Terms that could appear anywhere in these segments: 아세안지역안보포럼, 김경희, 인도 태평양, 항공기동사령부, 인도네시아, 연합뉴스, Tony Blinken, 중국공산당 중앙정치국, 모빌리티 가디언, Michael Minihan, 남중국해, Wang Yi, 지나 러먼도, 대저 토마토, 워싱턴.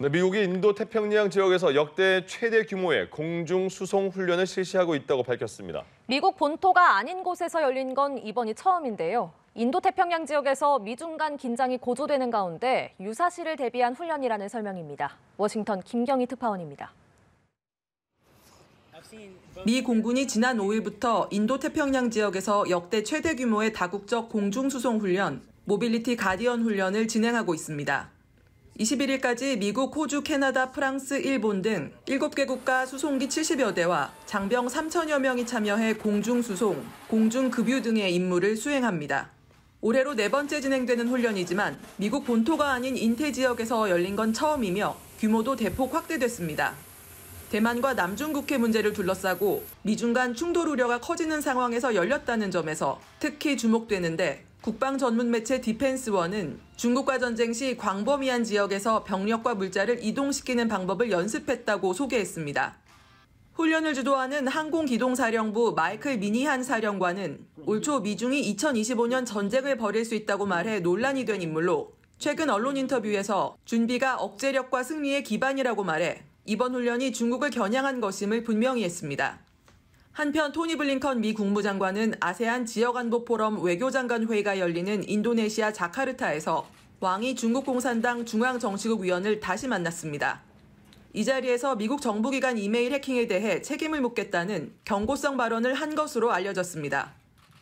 미국이 인도태평양 지역에서 역대 최대 규모의 공중수송훈련을 실시하고 있다고 밝혔습니다. 미국 본토가 아닌 곳에서 열린 건 이번이 처음인데요. 인도태평양 지역에서 미중 간 긴장이 고조되는 가운데 유사시를 대비한 훈련이라는 설명입니다. 워싱턴 김경희 특파원입니다. 미 공군이 지난 5일부터 인도태평양 지역에서 역대 최대 규모의 다국적 공중수송훈련, 모빌리티 가디언 훈련을 진행하고 있습니다. 21일까지 미국, 호주, 캐나다, 프랑스, 일본 등 7개국과 수송기 70여 대와 장병 3천여 명이 참여해 공중수송, 공중급유 등의 임무를 수행합니다. 올해로 4번째 진행되는 훈련이지만 미국 본토가 아닌 인태 지역에서 열린 건 처음이며 규모도 대폭 확대됐습니다. 대만과 남중국해 문제를 둘러싸고 미중 간 충돌 우려가 커지는 상황에서 열렸다는 점에서 특히 주목되는데 국방 전문 매체 디펜스원은 중국과 전쟁 시 광범위한 지역에서 병력과 물자를 이동시키는 방법을 연습했다고 소개했습니다. 훈련을 주도하는 항공기동사령부 마이클 미니한 사령관은 올 초 미중이 2025년 전쟁을 벌일 수 있다고 말해 논란이 된 인물로 최근 언론 인터뷰에서 준비가 억제력과 승리의 기반이라고 말해 이번 훈련이 중국을 겨냥한 것임을 분명히 했습니다. 한편 토니 블링컨 미 국무장관은 아세안 지역안보포럼 외교장관회의가 열리는 인도네시아 자카르타에서 왕이 중국 공산당 중앙정치국 위원을 다시 만났습니다. 이 자리에서 미국 정부기관 이메일 해킹에 대해 책임을 묻겠다는 경고성 발언을 한 것으로 알려졌습니다.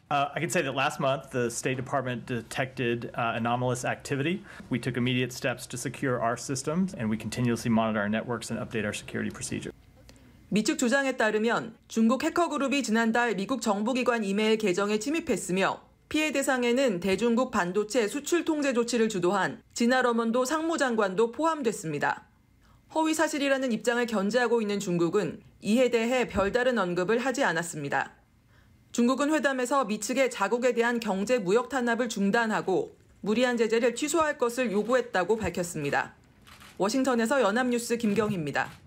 I can say that last month the State Department detected anomalous activity. We took immediate steps to secure our systems and we continuously monitor our networks and update our security procedures. 미 측 주장에 따르면 중국 해커 그룹이 지난달 미국 정부기관 이메일 계정에 침입했으며 피해 대상에는 대중국 반도체 수출 통제 조치를 주도한 지나 러먼도 상무장관도 포함됐습니다. 허위 사실이라는 입장을 견지하고 있는 중국은 이에 대해 별다른 언급을 하지 않았습니다. 중국은 회담에서 미 측의 자국에 대한 경제 무역 탄압을 중단하고 무리한 제재를 취소할 것을 요구했다고 밝혔습니다. 워싱턴에서 연합뉴스 김경희입니다.